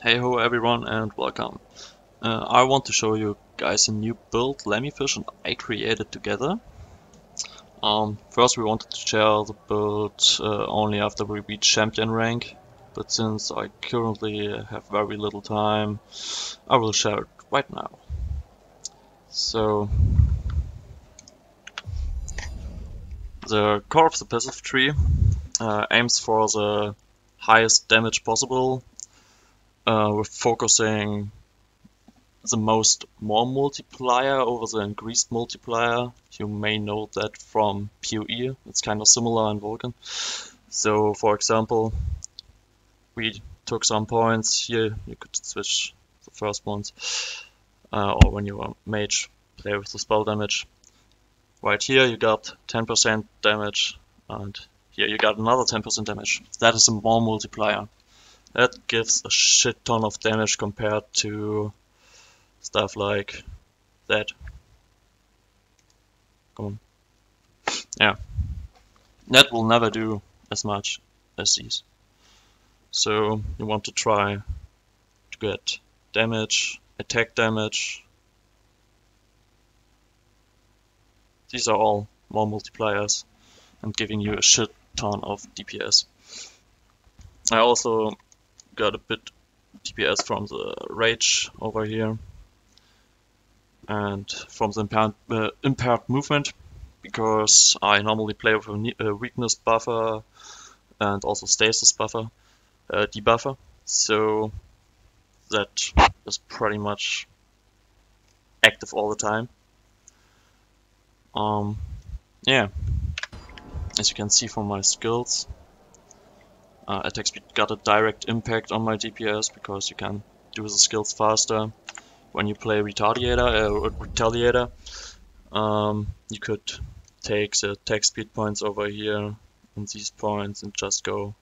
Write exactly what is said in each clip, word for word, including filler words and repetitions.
Hey ho everyone and welcome. Uh, I want to show you guys a new build Lemyfish and I created together. Um, first we wanted to share the build uh, only after we reach champion rank, but since I currently have very little time, I will share it right now. So, the core of the passive tree uh, aims for the highest damage possible. Uh, with focusing the most more multiplier over the increased multiplier. You may know that from P O E, it's kind of similar in Vulcan. So for example, we took some points here, you could switch the first ones, uh, or when you are mage, play with the spell damage. Right here you got ten percent damage, and here you got another ten percent damage. That is a more multiplier. That gives a shit ton of damage compared to stuff like that. Come on. Yeah. That will never do as much as these. So you want to try to get damage, attack damage. These are all more multipliers and giving you a shit ton of D P S. I also got a bit D P S from the rage over here and from the impaired, uh, impaired movement, because I normally play with a weakness buffer and also stasis buffer, uh, debuffer, so that is pretty much active all the time. Um, yeah, as you can see from my skills, Uh, attack speed got a direct impact on my D P S because you can do the skills faster. When you play Retaliator, uh, Retaliator um, you could take the attack speed points over here and these points and just go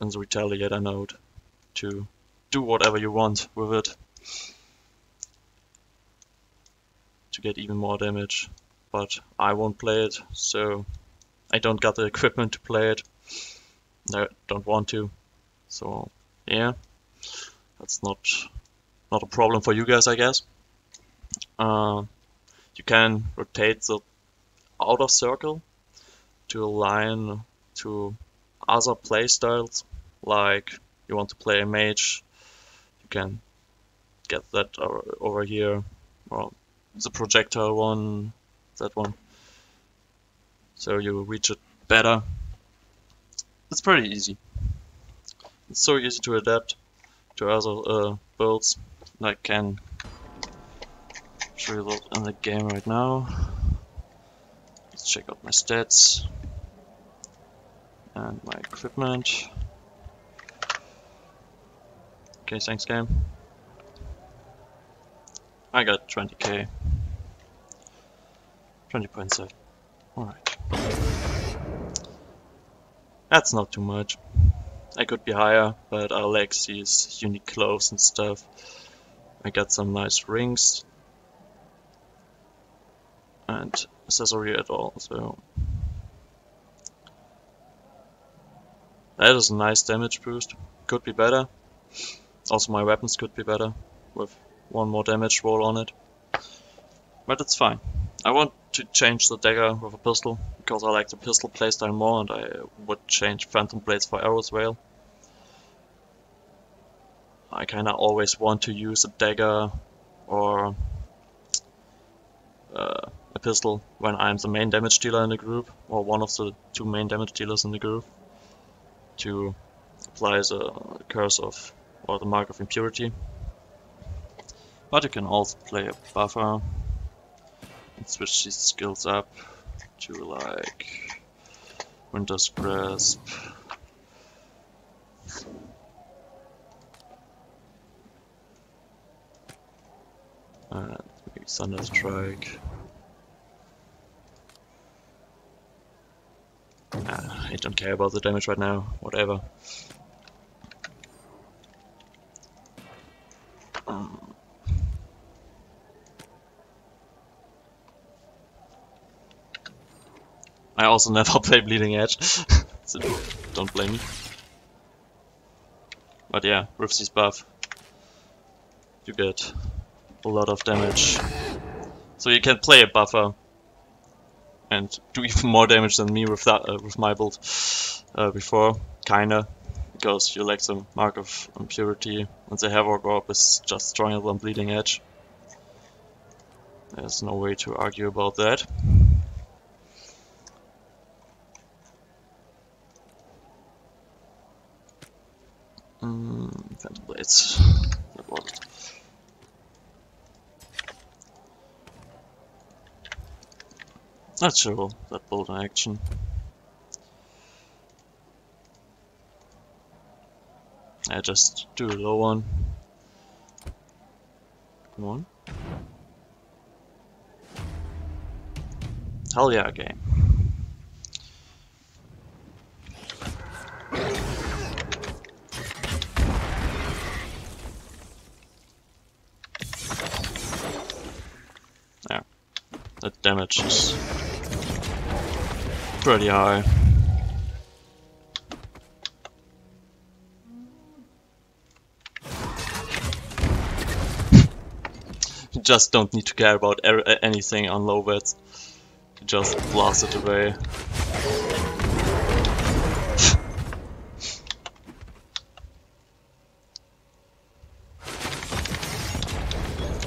in the Retaliator node to do whatever you want with it to get even more damage. But I won't play it, so I don't got the equipment to play it. I don't want to, so yeah, that's not not a problem for you guys, I guess. Uh, you can rotate the outer circle to align to other playstyles, like you want to play a mage, you can get that over here, or the projectile one, that one, so you reach it better. It's pretty easy. It's so easy to adapt to other uh, builds. And I can show you that in the game right now. Let's check out my stats and my equipment. Okay, thanks game. I got twenty K. twenty point seven. Alright. That's not too much. I could be higher, but I like these unique clothes and stuff. I got some nice rings and accessory at all, so that is a nice damage boost. Could be better. Also my weapons could be better with one more damage roll on it. But it's fine. I want to change the dagger with a pistol, because I like the pistol playstyle more, and I would change phantom blades for arrows well. I kinda always want to use a dagger or uh, a pistol when I'm the main damage dealer in the group, or one of the two main damage dealers in the group, to apply the curse of, or the Mark of Impurity. But you can also play a buffer. Switch these skills up to like Winter's Grasp, and maybe Thunderstrike. Ah, I don't care about the damage right now, whatever. Um, I also never play Bleeding Edge, so don't blame me. But yeah, with this buff, you get a lot of damage. So you can play a buffer and do even more damage than me with that uh, with my build uh, before, kinda, because you lack the Mark of Impurity and the Havoc Orb is just stronger than Bleeding Edge. There's no way to argue about that. Mm, Phantom Blades. That worked. Not sure that bolt in action. I just do a low one. Come on. Hell yeah, game. Yeah, that damage is pretty high. You just don't need to care about er anything on low vets. You just blast it away.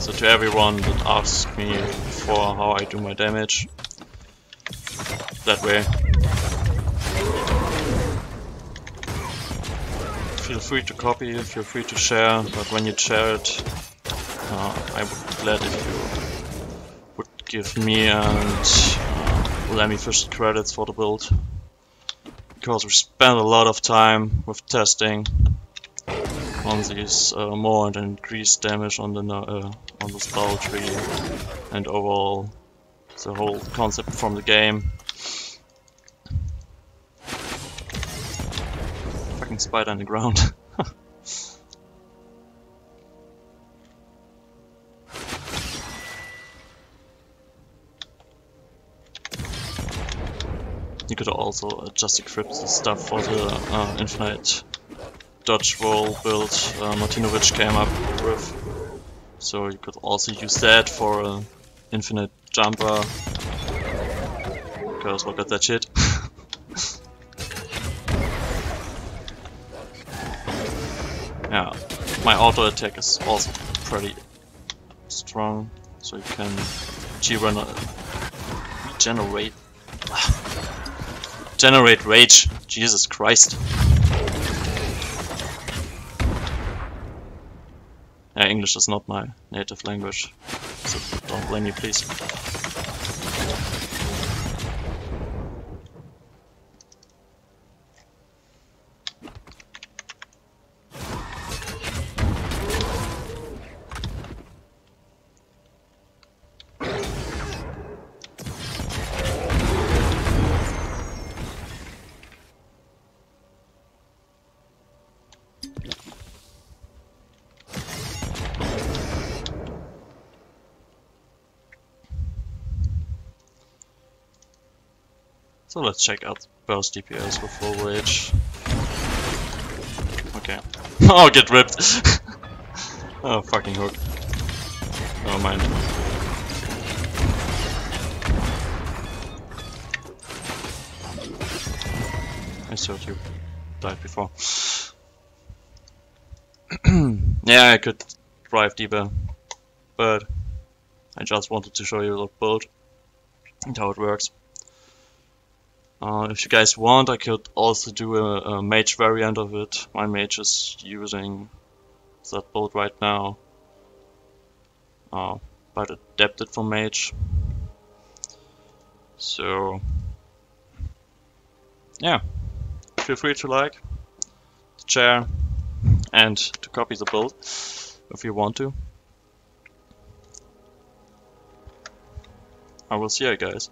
So to everyone that asks me for how I do my damage, that way, feel free to copy, feel free to share, but when you share it, uh, I would be glad if you would give me and uh, Lemyfish credits for the build, because we spend a lot of time with testing on these uh, more and increased damage on the uh, on the spell tree and overall the whole concept from the game. Spider on the ground. You could also uh, just equip the stuff for the uh, infinite dodge roll build uh, Martinovich came up with. So you could also use that for uh, infinite jumper. Because look at that shit. Yeah, my auto attack is also pretty strong, so you can regenerate, generate rage. Jesus Christ! Yeah, English is not my native language, so don't blame me, please. So let's check out burst D P S with full rage. Okay. Oh, get ripped! Oh, fucking hook. Never mind. I thought you died before. Yeah, I could drive deeper, but I just wanted to show you the build and how it works. Uh, if you guys want, I could also do a, a mage variant of it. My mage is using that build right now, uh, but adapted for mage. So yeah, feel free to like, to share, and to copy the build if you want to. I will see you guys.